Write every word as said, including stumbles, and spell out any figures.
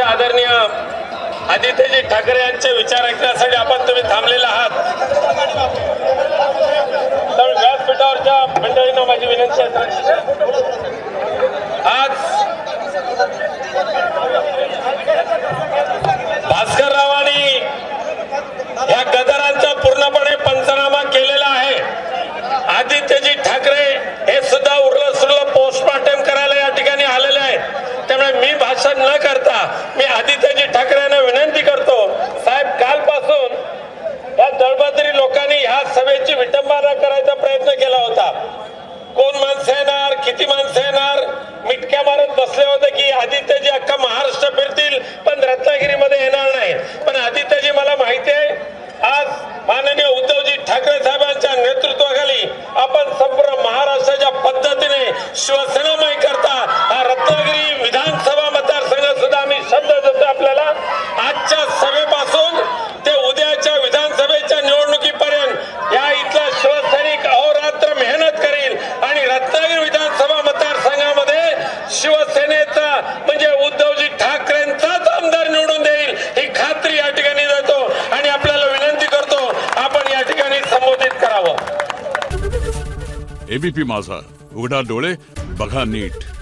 अध्यक्ष आदरणीय आदित्यजी ठाकरे यांचे विचार ऐकण्यासाठी आपण तुम्ही थांबलेला आहात. तर व्यासपीठावरच्या मंडळींना माझी विनंती आहे, आज भास्कर रावांनी या गदारांचा पूर्णपणे पंचनामा केलेला आहे. आदित्यजी ठाकरे हे सुद्धा उरलं सुरलं पोस्टमार्टम करायला या ठिकाणी आलेले आहेत. त्यामुळे मी भाषण न करता मी आदित्यजी ठाकरे यांना विनंती करतो, साहेब कालपासून या दळबदरी लोकांनी ह्या सभेची विटंबना करायचा प्रयत्न केला होता. कोण माणसं येणार, किती माणसं येणार, मिटक्या मारत बसले होते की आदित्यजी अख्खा महाराष्ट्र फिरतील पण रत्नागिरीमध्ये येणार नाही. पण आदित्यजी मला माहिती आहे आज माननीय उद्धवजी ठाकरे साहेबांच्या नेतृत्वाखाली आपण संपूर्ण महाराष्ट्राच्या पद्धतीने शिवसेनामय करता हा रत्नागिरी विधानसभा मतदारसंघ सुद्धा आम्ही शब्द देतो आपल्याला. आजच्या सभेपासून ते उद्याच्या विधानसभेच्या निवडणुकीपर्यंत या इथला शिवसैनिक अहोरात्र मेहनत करेल आणि रत्नागिरी विधानसभा मतदारसंघामध्ये शिवसेनेचा म्हणजे उद्धवजी ठाकरेंचाच आमदार निवडून देईल ही खात्री या ठिकाणी देतो आणि आपल्याला विनंती करतो आपण या ठिकाणी संबोधित करावं. एबीपी माझा, उघडा डोळे बघा नीट.